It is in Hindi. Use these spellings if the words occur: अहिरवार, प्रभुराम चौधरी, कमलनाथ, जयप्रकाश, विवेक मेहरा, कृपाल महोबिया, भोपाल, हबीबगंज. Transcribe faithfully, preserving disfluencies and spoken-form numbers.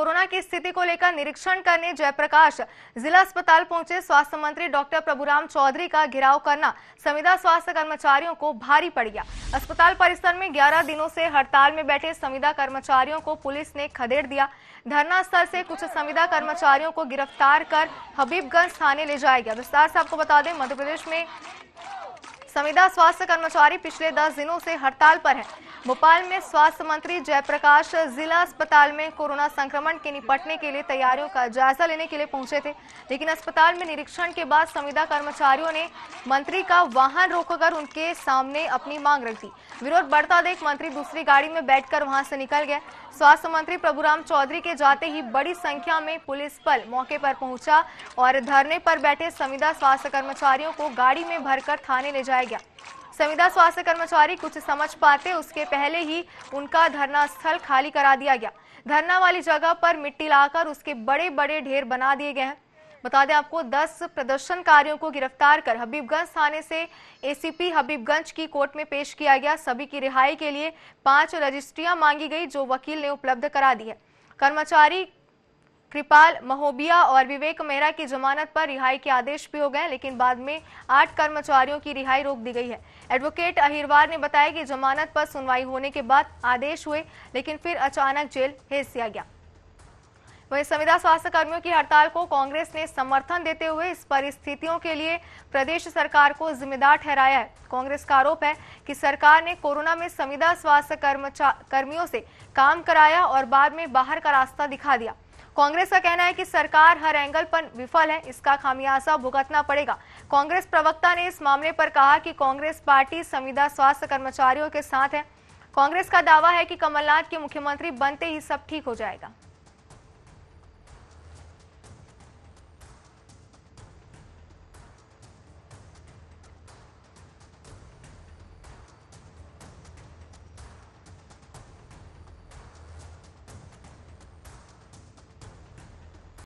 कोरोना की स्थिति को लेकर निरीक्षण करने जयप्रकाश जिला अस्पताल पहुंचे। स्वास्थ्य मंत्री डॉक्टर प्रभुराम चौधरी का घेराव करना संविदा स्वास्थ्य कर्मचारियों को भारी पड़ गया। अस्पताल परिसर में ग्यारह दिनों से हड़ताल में बैठे संविदा कर्मचारियों को पुलिस ने खदेड़ दिया। धरना स्थल से कुछ संविदा कर्मचारियों को गिरफ्तार कर हबीबगंज थाने ले जाया गया। विस्तार से आपको बता दें, मध्य प्रदेश में संविदा स्वास्थ्य कर्मचारी पिछले दस दिनों से हड़ताल पर है। भोपाल में स्वास्थ्य मंत्री जयप्रकाश जिला अस्पताल में कोरोना संक्रमण के निपटने के लिए तैयारियों का जायजा लेने के लिए पहुंचे थे, लेकिन अस्पताल में निरीक्षण के बाद संविदा कर्मचारियों ने मंत्री का वाहन रोककर उनके सामने अपनी मांग रख दी। विरोध बढ़ता देख मंत्री दूसरी गाड़ी में बैठकर वहां से निकल गए। स्वास्थ्य मंत्री प्रभुराम चौधरी के जाते ही बड़ी संख्या में पुलिस बल मौके पर पहुंचा और धरने पर बैठे संविदा स्वास्थ्य कर्मचारियों को गाड़ी में भरकर थाने ले जाया गया। संविदा स्वास्थ्य कर्मचारी कुछ समझ पाते उसके पहले ही उनका धरना स्थल खाली करा दिया गया। धरना वाली जगह पर मिट्टी लाकर उसके बड़े बड़े ढेर बना दिए गए हैं। बता दें आपको दस प्रदर्शनकारियों को गिरफ्तार कर हबीबगंज थाने से एसीपी हबीबगंज की कोर्ट में पेश किया गया। सभी की रिहाई के लिए पांच रजिस्ट्रियां मांगी गई जो वकील ने उपलब्ध करा दी है। कर्मचारी कृपाल महोबिया और विवेक मेहरा की जमानत पर रिहाई के आदेश भी हो गए, लेकिन बाद में आठ कर्मचारियों की रिहाई रोक दी गई है। एडवोकेट अहिरवार ने बताया कि जमानत पर सुनवाई होने के बाद आदेश हुए, लेकिन फिर अचानक जेल भेज दिया गया। वहीं संविदा स्वास्थ्य कर्मियों की हड़ताल को कांग्रेस ने समर्थन देते हुए इस परिस्थितियों के लिए प्रदेश सरकार को जिम्मेदार ठहराया है। कांग्रेस का आरोप है कि सरकार ने कोरोना में संविदा स्वास्थ्य कर्मियों से काम कराया और बाद में बाहर का रास्ता दिखा दिया। कांग्रेस का कहना है कि सरकार हर एंगल पर विफल है, इसका खामियाजा भुगतना पड़ेगा। कांग्रेस प्रवक्ता ने इस मामले पर कहा कि कांग्रेस पार्टी संविदा स्वास्थ्य कर्मचारियों के साथ है। कांग्रेस का दावा है कि कमलनाथ के मुख्यमंत्री बनते ही सब ठीक हो जाएगा।